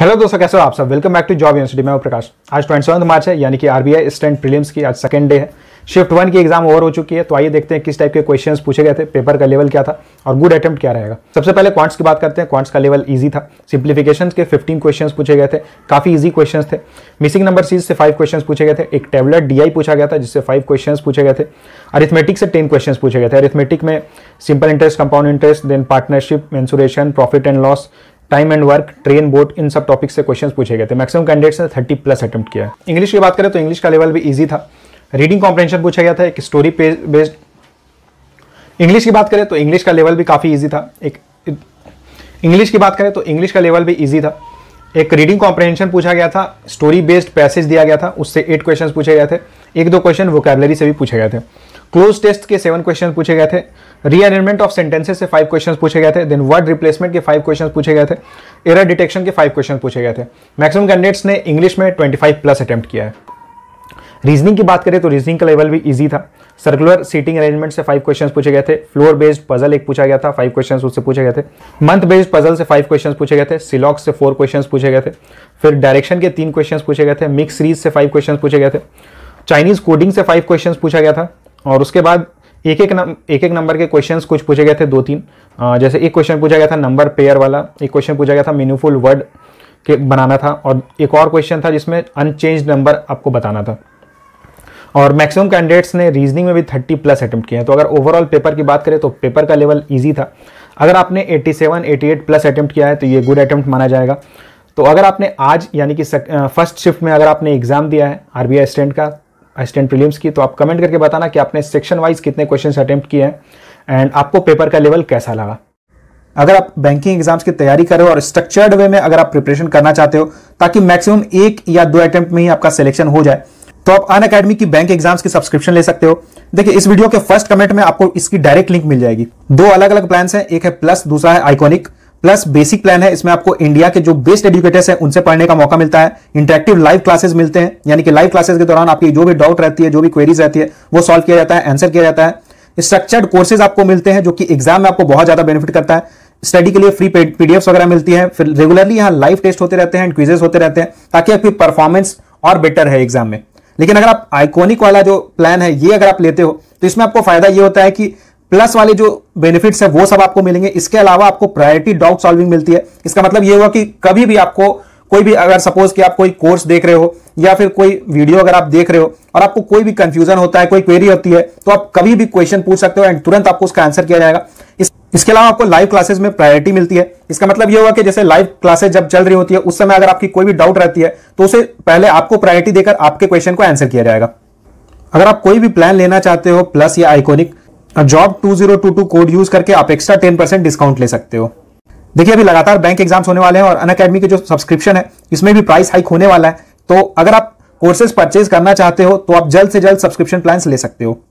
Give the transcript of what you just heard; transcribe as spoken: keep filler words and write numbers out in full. Hello दोस्तों, कैसे हो आप सब। Welcome back to job university. मैं हूं प्रकाश। आज सत्ताईस मार्च है, यानी कि आरबीआई स्टैंड प्रीलिम्स की आज सेकंड डे है। शिफ्ट वन की एग्जाम ओवर हो चुकी है, तो आइए देखते हैं किस टाइप के क्वेश्चंस पूछे गए थे, पेपर का लेवल क्या था और गुड अटेम्प्ट क्या रहेगा। सबसे पहले क्वांट्स की बात करते हैं। क्वांट्स का लेवल ईजी था। सिंप्लीफिकेशन के फिफ्टीन क्वेश्चंस पूछे गए थे, काफी ईजी क्वेश्चन थे। मिसिंग नंबर सीरीज से फाइव क्वेश्चन पूछे गए थे। एक टेबुलर डीआई पूछा गया था जिससे फाइव क्वेश्चन पूछे गए थे। अरिथमेटिक से टेन क्वेश्चन पूछे गए थे। अरिथमेटिक में simple interest, compound interest, then partnership, mensuration, profit and loss, time and work, train, boat, इन सब टॉपिक से क्वेश्चंस पूछे गए थे। मैक्सिमम कैंडिडेट्स ने थर्टी प्लस अटेम्प्ट किया है। इंग्लिश की बात करें तो इंग्लिश का लेवल भी इजी था। रीडिंग कॉम्प्रेंशन पूछा गया था। एक स्टोरी बेस्ड इंग्लिश की बात करें तो इंग्लिश का लेवल भी काफ़ी ईजी था। एक इंग्लिश की बात करें तो इंग्लिश का लेवल भी ईजी था। एक रीडिंग कॉम्प्रेंशन पूछा गया था। स्टोरी बेस्ड पैसेज दिया गया था, उससे एट क्वेश्चन पूछे गए थे। एक दो क्वेश्चन वोकैबुलरी से भी पूछे गए थे। क्लोज टेस्ट के सेवन क्वेश्चन पूछे गए थे। रीअरेंजमेंट ऑफ सेंटेंसेस से फाइव क्वेश्चन पूछे गए थे। देन वर्ड रिप्लेसमेंट के फाइव क्वेश्चन पूछे गए थे। एरर डिटेक्शन के फाइव क्वेश्चन पूछे गए थे। मैक्सिमम कैंडिडेट्स ने इंग्लिश में ट्वेंटी फाइव प्लस अटैम्प्ट किया है। रीजनिंग की बात करें तो रीजनिंग का लेवल भी इजी था। सर्कुलर सीटिंग अरेंजमेंट से फाइव क्वेश्चन पूछे गए थे। फ्लोर बेस्ड पजल एक पूछा गया था, फाइव क्वेश्चन उससे पूछे गए थे। मंथ बेस्ड पजल से फाइव क्वेश्चन पूछे गए थे। सिलॉक्स से फोर क्वेश्चन पूछे गए थे। फिर डायरेक्शन के तीन क्वेश्चन पूछे गए थे। मिक्स सीरीज से फाइव क्वेश्चन पूछे गए थे। चाइनीज कोडिंग से फाइव क्वेश्चन पूछा गया था। और उसके बाद एक एक नम, एक एक नंबर के क्वेश्चंस कुछ पूछे गए थे, दो तीन। आ, जैसे एक क्वेश्चन पूछा गया था नंबर पेयर वाला, एक क्वेश्चन पूछा गया था मीनिंगफुल वर्ड के बनाना था, और एक और क्वेश्चन था जिसमें अनचेंज्ड नंबर आपको बताना था। और मैक्सिमम कैंडिडेट्स ने रीजनिंग में भी थर्टी प्लस अटेम्प्ट किए हैं। तो अगर ओवरऑल पेपर की बात करें तो पेपर का लेवल ईजी था। अगर आपने सत्तासी अट्ठासी प्लस अटेम्प्ट किया है तो ये गुड अटेम्प्ट माना जाएगा। तो अगर आपने आज यानी कि फर्स्ट शिफ्ट में अगर आपने एग्जाम दिया है आरबीआई असिस्टेंट का, असिस्टेंट प्रीलिम्स की, तो आप कमेंट करके बताना कि आपने सेक्शन वाइज कितने क्वेश्चंस अटेम्प्ट किए हैं एंड आपको पेपर का लेवल कैसा लगा। अगर आप बैंकिंग एग्जाम्स की तैयारी कर रहे हो और स्ट्रक्चर्ड वे में अगर आप प्रिपरेशन करना चाहते हो ताकि मैक्सिमम एक या दो अटेम्प्ट में ही आपका सिलेक्शन हो जाए, तो आप अनअकैडमी की बैंक एग्जाम्स की सब्सक्रिप्शन ले सकते हो। देखिए, इस वीडियो के फर्स्ट कमेंट में आपको इसकी डायरेक्ट लिंक मिल जाएगी। दो अलग अलग प्लान्स हैं, एक है प्लस, दूसरा है आइकॉनिक। प्लस बेसिक प्लान है, इसमें आपको इंडिया के जो बेस्ट एजुकेटर्स हैं उनसे पढ़ने का मौका मिलता है। इंटरेक्टिव लाइव क्लासेस मिलते हैं, यानी कि लाइव क्लासेस के दौरान आपकी जो भी डाउट रहती है, जो भी क्वेरीज रहती है, वो सॉल्व किया जाता है, आंसर किया जाता है। स्ट्रक्चर्ड कोर्सेज आपको मिलते हैं जो कि एग्जाम में आपको बहुत ज्यादा बेनिफिट करता है। स्टडी के लिए फ्री पीडीएफ्स वगैरह मिलती है। फिर रेगुलरली यहाँ लाइव टेस्ट होते रहते हैं एंड क्विजेस होते रहते हैं ताकि आपकी परफॉर्मेंस और बेटर है एग्जाम में। लेकिन अगर आप आइकॉनिक वाला जो प्लान है ये अगर आप लेते हो तो इसमें आपको फायदा ये होता है कि प्लस वाले जो बेनिफिट्स है वो सब आपको मिलेंगे। इसके अलावा आपको प्रायोरिटी डाउट सॉल्विंग मिलती है। इसका मतलब ये हुआ कि कभी भी आपको कोई भी, अगर सपोज कि आप कोई कोर्स देख रहे हो या फिर कोई वीडियो अगर आप देख रहे हो और आपको कोई भी कंफ्यूजन होता है, कोई क्वेरी होती है, तो आप कभी भी क्वेश्चन पूछ सकते हो एंड तुरंत आपको उसका आंसर किया जाएगा। इस, इसके अलावा आपको लाइव क्लासेस में प्रायोरिटी मिलती है। इसका मतलब ये हुआ कि जैसे लाइव क्लासेस जब चल रही होती है उस समय अगर आपकी कोई भी डाउट रहती है तो उसे पहले आपको प्रायोरिटी देकर आपके क्वेश्चन को आंसर किया जाएगा। अगर आप कोई भी प्लान लेना चाहते हो प्लस या iconic, job two zero two two code use करके आप एक्स्ट्रा टेन परसेंट डिस्काउंट ले सकते हो। देखिए, अभी लगातार बैंक एग्जाम्स होने वाले हैं और अनअकैडमी के जो सब्सक्रिप्शन है इसमें भी प्राइस हाइक होने वाला है। तो अगर आप कोर्सेज परचेज करना चाहते हो तो आप जल्द से जल्द सब्सक्रिप्शन प्लान्स ले सकते हो।